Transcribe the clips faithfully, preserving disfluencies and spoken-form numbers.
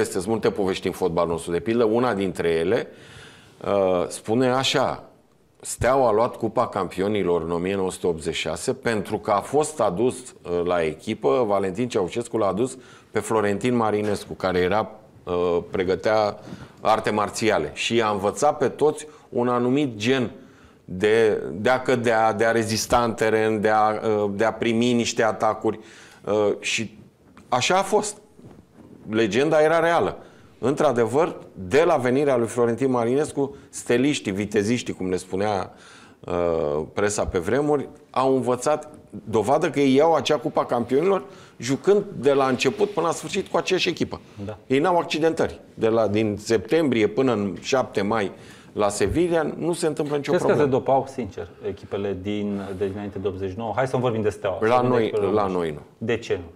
este, sunt multe povești în fotbalul nostru. De pildă, una dintre ele uh, spune așa: Steaua a luat Cupa Campionilor în o mie nouă sute optzeci și șase pentru că a fost adus uh, la echipă, Valentin Ceaușescu l-a adus pe Florentin Marinescu, care era uh, pregătea arte marțiale și a învățat pe toți un anumit gen de, de, a, cădea, de a rezista în teren, de a, uh, de a primi niște atacuri uh, și așa a fost. Legenda era reală. Într-adevăr, de la venirea lui Florentin Marinescu, steliștii, viteziștii, cum le spunea uh, presa pe vremuri, au învățat, dovadă că ei iau acea Cupa Campionilor jucând de la început până la sfârșit cu aceeași echipă. Da. Ei n-au accidentări. De la, din septembrie până în șapte mai la Sevilla nu se întâmplă nicio Crezi problemă. Crezi că se dopau, sincer, echipele din, de dinainte de optzeci și nouă? Hai să vorbim de Steaua. La, noi, de la noi nu. De ce nu?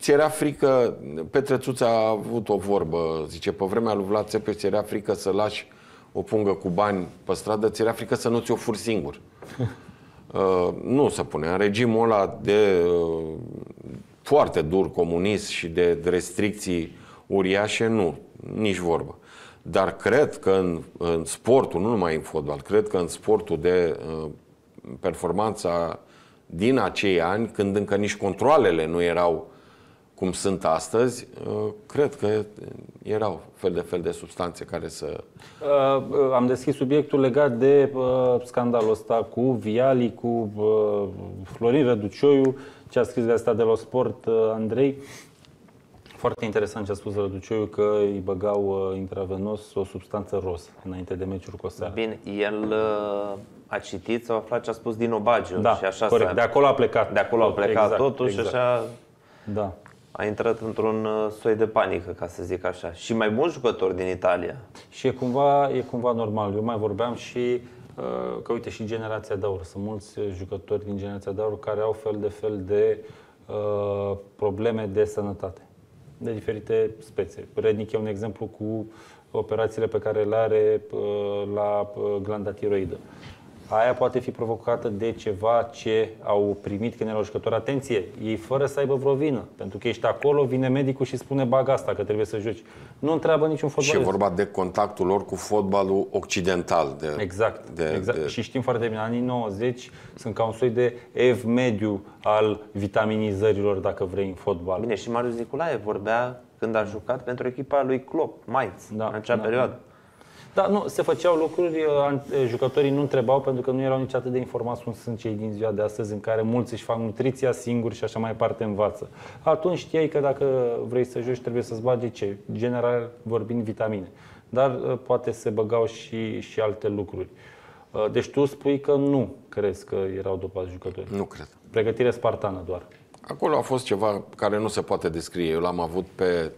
Ți era frică, Petrețuța a avut o vorbă, zice, pe vremea lui Vlad Țepeș, ți era frică să lași o pungă cu bani pe stradă, ți era frică să nu ți-o furi singur. Uh, nu se punea. În regimul ăla de uh, foarte dur comunist și de, de restricții uriașe, nu, nici vorbă. Dar cred că în, în sportul, nu numai în fotbal, cred că în sportul de uh, performanța din acei ani, când încă nici controalele nu erau cum sunt astăzi, cred că erau fel de fel de substanțe care să... Am deschis subiectul legat de scandalul ăsta cu Viali, cu Florin Răducioiu, ce a scris de asta de la Sport, Andrei. Foarte interesant ce a spus Răducioiu, că îi băgau intravenos o substanță roz înainte de meciuri cu o seară. Bine, el a citit sau a aflat ce a spus din Obagiu. Da, și așa corect. De acolo a plecat. De acolo a plecat exact, totuși exact. Așa... Da. A intrat într-un soi de panică, ca să zic așa. Și mai bun jucător din Italia. Și e cumva, e cumva normal. Eu mai vorbeam și că, uite, și generația de aur. Sunt mulți jucători din generația de aur care au fel de fel de uh, probleme de sănătate. De diferite spețe. Rednic e un exemplu cu operațiile pe care le are uh, la glanda tiroidă. Aia poate fi provocată de ceva ce au primit când erau jucători. Atenție, ei fără să aibă vreo vină. Pentru că ești acolo, vine medicul și spune bagă asta, că trebuie să joci. Nu întreabă niciun fotbalist. Și e vorba de contactul lor cu fotbalul occidental. De, exact. De, exact. De... Și știm foarte bine, anii nouăzeci sunt ca un soi de ev mediu al vitaminizărilor, dacă vrei, în fotbal. Bine, și Marius Niculae vorbea când a jucat pentru echipa lui Klopp, Mainz, da, în acea da, perioadă. Da. Da, nu, se făceau lucruri, jucătorii nu întrebau pentru că nu erau nici atât de informați cum sunt cei din ziua de astăzi, în care mulți își fac nutriția singuri și așa mai departe învață. Atunci știai că dacă vrei să joci trebuie să-ți bagi ce? General vorbind vitamine. Dar poate se băgau și, și alte lucruri. Deci tu spui că nu crezi că erau dopați jucători. Nu cred. Pregătire spartană doar. Acolo a fost ceva care nu se poate descrie. Eu l-am avut pe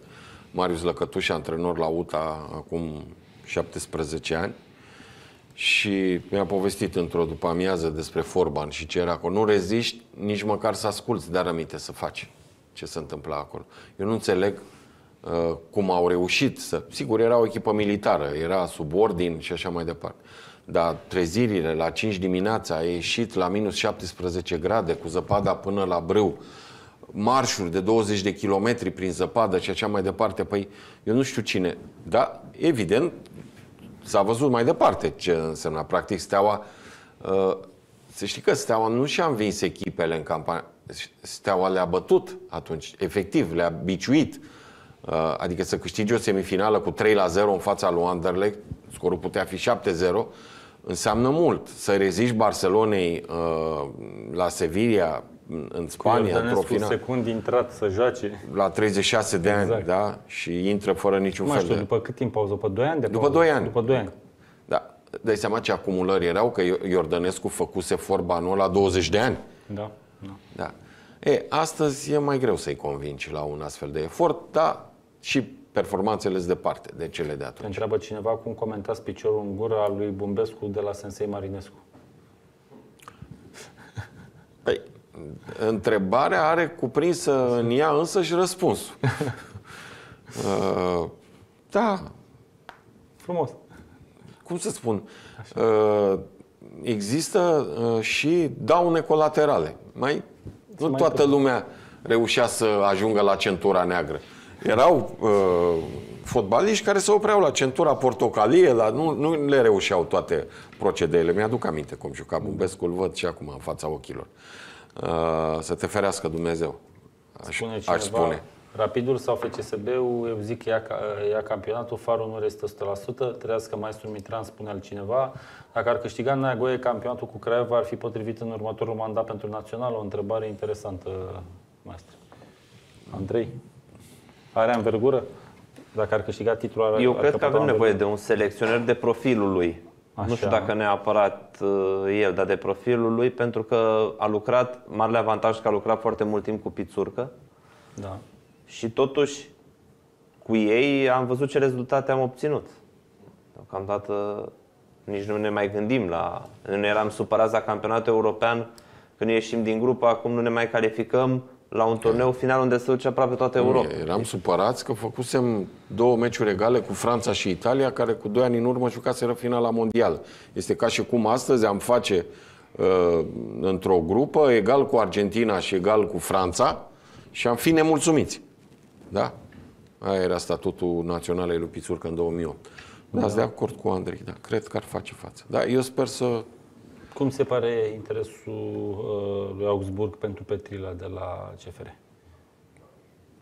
Marius Lăcătuș, antrenor la U T A, acum șaptesprezece ani și mi-a povestit într-o după-amiază despre Forban și ce era acolo. Nu reziști nici măcar să asculți, dar aminte să faci ce se întâmpla acolo. Eu nu înțeleg uh, cum au reușit să... Sigur, era o echipă militară, era sub ordin și așa mai departe. Dar trezirile la cinci dimineața, a ieșit la minus șaptesprezece grade cu zăpada până la brâu, marșuri de douăzeci de kilometri prin zăpadă și așa mai departe. Păi eu nu știu cine, dar evident s-a văzut mai departe ce însemna. Practic Steaua, uh, să știi că Steaua nu și-a învins echipele în campanie. Steaua le-a bătut atunci, efectiv, le-a biciuit. Uh, adică să câștigi o semifinală cu trei la zero în fața lui Anderlecht, scorul putea fi șapte zero, înseamnă mult. Să reziști Barcelonei uh, la Sevilla, în Spania, într-o finală. Secund intrat să joace. La treizeci și șase de ani, exact. Da? Și intră fără niciun mai fel știu, de... după cât timp pauză? După doi ani? De după doi ani. După doi ani. Da. Dai seama ce acumulări erau, că Iordănescu făcuse Forbanul ăla la douăzeci de ani. Da. Da. Da. E, astăzi e mai greu să-i convingi la un astfel de efort, dar și performanțele sunt departe de cele de atunci. Te întreabă cineva cum comentați piciorul în gură al lui Bumbescu de la sensei Marinescu. Păi, întrebarea are cuprinsă în ea însăși răspunsul. uh, da. Frumos. Cum să spun? Uh, există uh, și daune colaterale. Mai, nu mai toată lumea reușea să ajungă la centura neagră. Erau uh, fotbaliști care se opreau la centura portocalie, la, nu, nu le reușeau toate procedeile. Mi-aduc aminte cum juca Bumbescu, îl văd și acum în fața ochilor. Uh, să te ferească Dumnezeu, aș spune. Aș spune. Rapidul sau F C S B-ul, eu zic că ia, ia campionatul, farul nu restă o sută la sută, trească maestru Mitran, spune altcineva. Dacă ar câștiga Nagoie campionatul cu Craiova, ar fi potrivit în următorul mandat pentru Național? O întrebare interesantă, maestru. Andrei? Are învergură? Dacă ar câștiga titlul, ar... Eu cred că avem nevoie de un selecționer de profilul lui. Așa. Nu știu dacă neapărat uh, el, dar de profilul lui, pentru că a lucrat, marele avantaj că a lucrat foarte mult timp cu Pițurcă. Da. Și totuși, cu ei am văzut ce rezultate am obținut. Deocamdată nici nu ne mai gândim la... Nu eram supărați la campionatul european, când ieșim din grupă, acum nu ne mai calificăm la un turneu final unde se duce aproape toată Europa. Nu, eram supărați că făcusem două meciuri egale cu Franța și Italia, care cu doi ani în urmă jucaseră finala mondială. Este ca și cum astăzi am face uh, într-o grupă egal cu Argentina și egal cu Franța și am fi nemulțumiți. Da? Aia era statutul naționalei lui Pițurcă în două mii opt. Dar da, de acord cu Andrei, da, cred că ar face față. Da, eu sper să... Cum se pare interesul uh, lui Augsburg pentru Petrila de la C F R?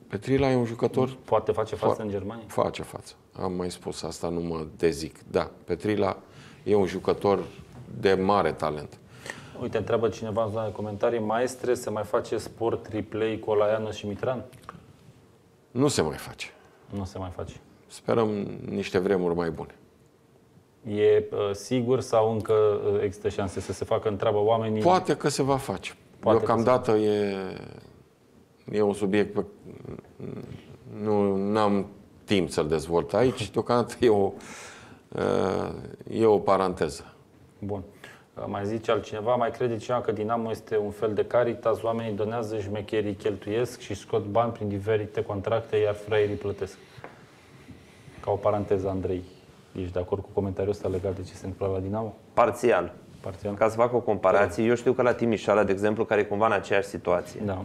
Petrila e un jucător... Poate face față în Germania? Face față. Am mai spus asta, nu mă dezic. Da, Petrila e un jucător de mare talent. Uite, întreabă cineva în zona de comentarii, maestre, se mai face sport replay cu Olaianu și Mitran? Nu se mai face. Nu se mai face. Sperăm niște vremuri mai bune. E uh, sigur sau încă uh, există șanse să se facă, întreabă oamenii? Poate că se va face. Poate Deocamdată e, e un subiect pe... Nu am timp să-l dezvolt aici. Deocamdată e o, uh, e o paranteză. Bun. Uh, mai zice altcineva, mai crede cineva că Dinamo este un fel de Caritas? Oamenii donează, șmecherii cheltuiesc și scot bani prin diferite contracte, iar fraierii plătesc. Ca o paranteză, Andrei. Ești de acord cu comentariul ăsta legat de ce se întâmplă la Dinamo? Parțial. Parțial. Ca să fac o comparație, da. Eu știu că la Timișoara, de exemplu, care e cumva în aceeași situație, da,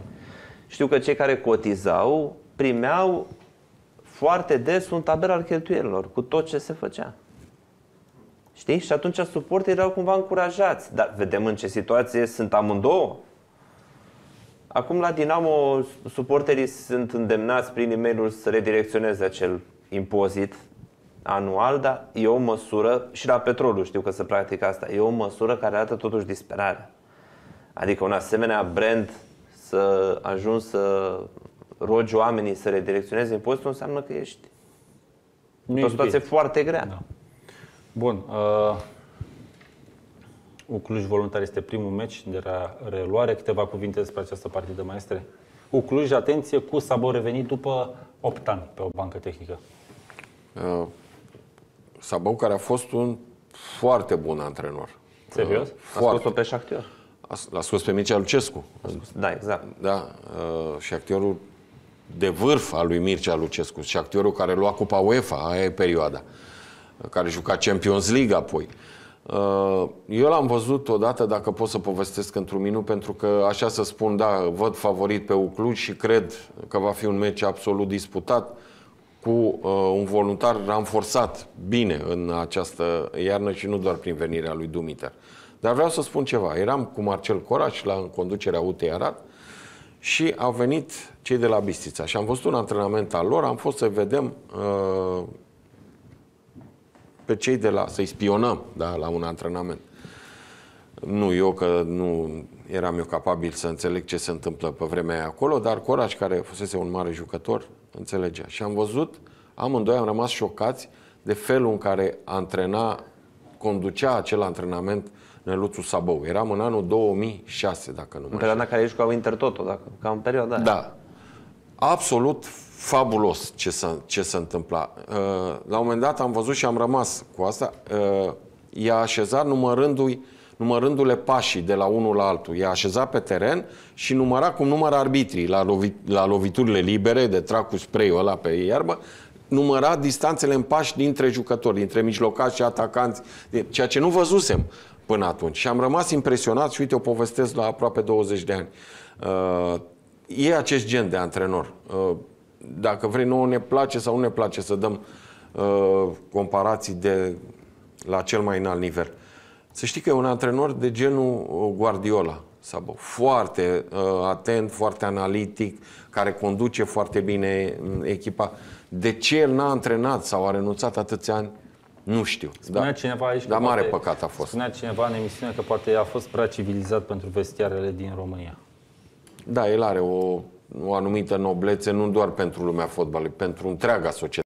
știu că cei care cotizau primeau foarte des un tabel al cheltuielilor cu tot ce se făcea. Știi? Și atunci suporterii erau cumva încurajați. Dar vedem în ce situație sunt amândouă. Acum la Dinamo suporterii sunt îndemnați prin e-mail-uri să redirecționeze acel impozit anual, dar e o măsură, și la petrolul știu că se practică asta, e o măsură care arată totuși disperarea. Adică un asemenea brand să ajungi să rogi oamenii să redirecționeze impozitul înseamnă că ești într-o situație foarte grea. Da. Bun. Uh, U Cluj Voluntar este primul meci de reluare. Câteva cuvinte despre această partidă, maestre. U Cluj, atenție, cu Sabău revenit după opt ani pe o bancă tehnică. Uh, Sabău, care a fost un foarte bun antrenor. Serios? Uh, a scos-o pe Șahtior. L-a scos pe Mircea Lucescu. Da, exact. Da, uh, Șahtiorul de vârf al lui Mircea Lucescu. Șahtiorul care lua Cupa UEFA, aia e perioada. Care juca Champions League apoi. Uh, eu l-am văzut odată, dacă pot să povestesc într-un minut, pentru că așa să spun, da, văd favorit pe U Cluj și cred că va fi un meci absolut disputat, cu uh, un voluntar ranforsat bine în această iarnă și nu doar prin venirea lui Dumiter. Dar vreau să spun ceva. Eram cu Marcel Coraș la în conducerea U T A Arad și au venit cei de la Bistița și am văzut un antrenament al lor, am fost să vedem uh, pe cei de la... să-i spionăm, da, la un antrenament. Nu eu, că nu eram eu capabil să înțeleg ce se întâmplă pe vremea aia acolo, dar Coraș, care fusese un mare jucător, înțelegea. Și am văzut, amândoi am rămas șocați de felul în care antrena, conducea acel antrenament Neluțu Sabău. Eram în anul două mii șase, dacă nu mă știu. În care ei jucau Intertoto, dacă, ca în perioada aia. Da. Absolut fabulos ce se, ce se întâmpla. La un moment dat am văzut și am rămas cu asta. I-a așezat numărându-i numărându-le pașii de la unul la altul. I-a așezat pe teren și număra cum numără arbitrii la, lovit la loviturile libere, de trag cu spray-ul ăla pe iarbă, număra distanțele în pași dintre jucători, dintre mijlocași și atacanți, ceea ce nu văzusem până atunci. Și am rămas impresionat și uite, o povestesc la aproape douăzeci de ani. Uh, e acest gen de antrenor. Uh, dacă vrei, nouă ne place sau nu ne place să dăm uh, comparații de la cel mai înalt nivel. Să știi că e un antrenor de genul Guardiola, Sabău, foarte uh, atent, foarte analitic, care conduce foarte bine echipa. De ce el n-a antrenat sau a renunțat atâția ani? Nu știu. Spunea da. cineva aici, dar mare poate, păcat a fost. Spunea cineva în emisiune că poate a fost prea civilizat pentru vestiarele din România. Da, el are o, o anumită noblețe, nu doar pentru lumea fotbalului, pentru întreaga societate.